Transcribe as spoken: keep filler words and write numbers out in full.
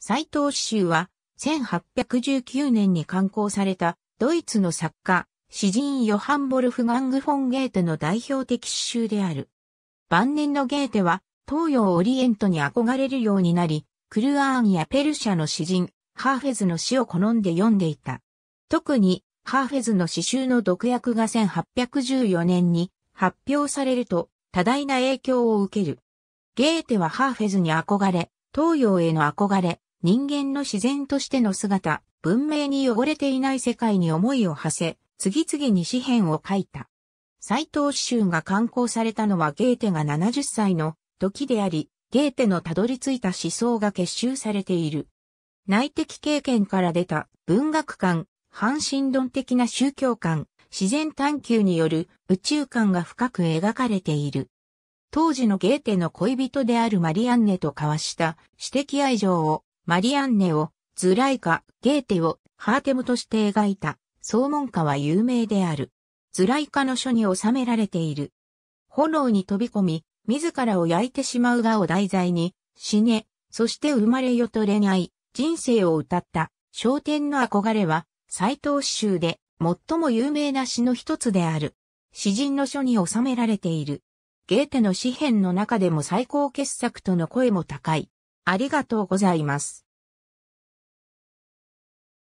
斉藤紫秋は、せんはっぴゃくじゅうきゅうねんに刊行された、ドイツの作家、詩人ヨハン・ヴォルフガング・フォン・ゲーテの代表的詩集である。晩年のゲーテは、東洋オリエントに憧れるようになり、クルアーンやペルシャの詩人、ハーフェズの詩を好んで読んでいた。特に、ハーフェズの詩集の読訳がせんはっぴゃくじゅうよねんに発表されると、多大な影響を受ける。ゲーテはハーフェズに憧れ、東洋への憧れ、人間の自然としての姿、文明に汚れていない世界に思いを馳せ、次々に詩編を書いた。斉藤紫秋が刊行されたのはゲーテがななじゅっさいの時であり、ゲーテのたどり着いた思想が結集されている。内的経験から出た文学観、反神論的な宗教観、自然探求による宇宙観が深く描かれている。当時のゲーテの恋人であるマリアンネと交わした私的愛情を、マリアンネを、ズライカ、ゲーテを、ハーテムとして描いた、草門歌は有名である。ズライカの書に収められている。炎に飛び込み、自らを焼いてしまうがを題材に、死ね、そして生まれよと恋愛、人生を歌った、昇天の憧れは、斉藤紫秋で、最も有名な詩の一つである。詩人の書に収められている。ゲーテの詩編の中でも最高傑作との声も高い。ありがとうございます。